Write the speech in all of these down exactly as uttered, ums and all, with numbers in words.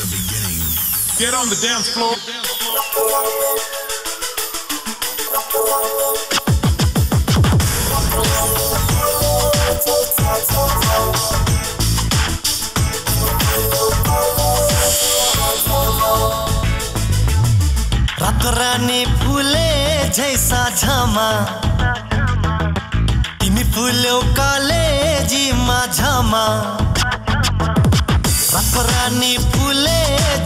the beginning. Get on the dance floor. रात रानी फूले जैसा झमा तिमी फूलो काले जी मा झमा रात रानी फूले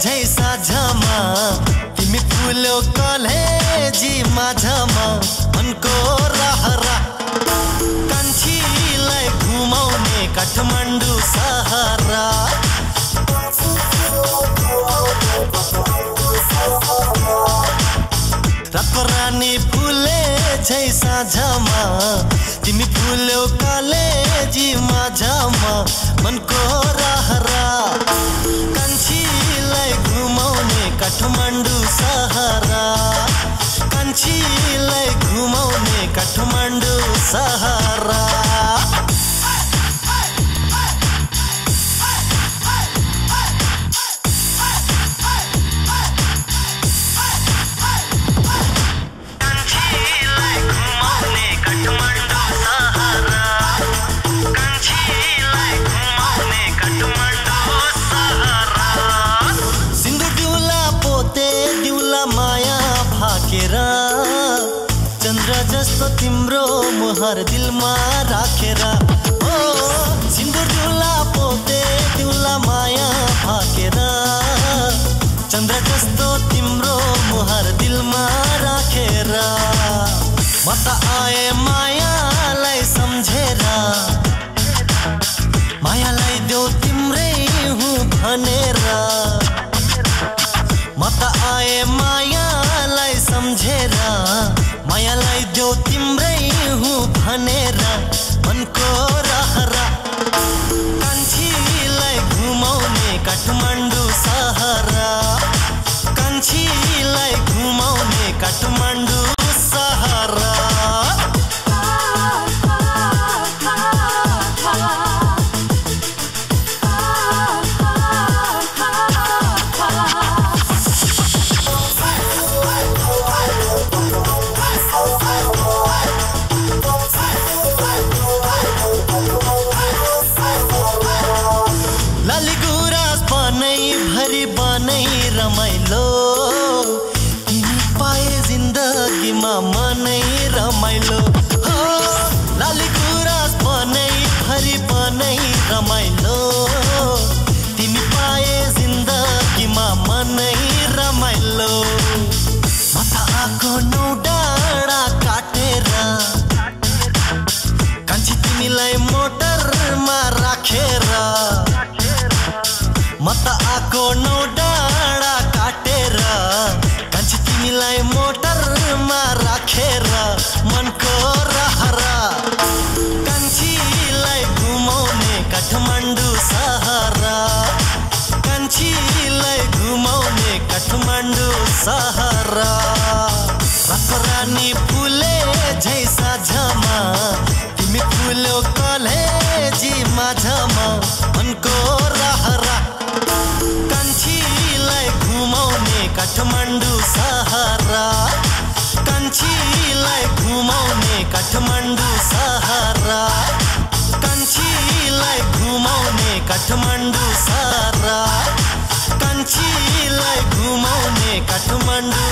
जैसा झमा तिमी फूलो काले जी मा झमा उनको रहरा कंठीलाई घुमाउने काठमाडौँ सहरा रानी फूले जैसा झमा तिमी फूलो काले जीमा झमा मनको रहरा कान्छीलाई घुमाउने काठमाडौँ सहरा कान्छीलाई घुमाउने काठमाडौँ सहरा तिम्रो मुहार दिलमा राखेर ओ सिन्दुर दिउला पोते दिउला माया भाकेर चन्द्र जस्तो तिम्रो मुहार दिलमा राखेर म त आए मायालाई सम्झेर मायालाई देऊ तिम्रै हुँ भनेर म त आए मायालाई सम्झेर मायालाई देऊ तिम्रै हुँ भनेर मनको रहरा कान्छीलाई घुमाउने काठमाडौँ सहरा कान्छीलाई घुमाउने काठमाडौँ सहरा सहरा रात रानी फूले जैसा झमा तिमी फूलो काले जीमा झमा उनको रहरा कान्छीलाई घुमाउने काठमाडौँ सहरा कान्छीलाई घुमाउने काठमाडौँ सहरा कान्छीलाई घुमाउने काठमाडौँ सहरा कान्छीलाई घुमाउने काठमाडौँ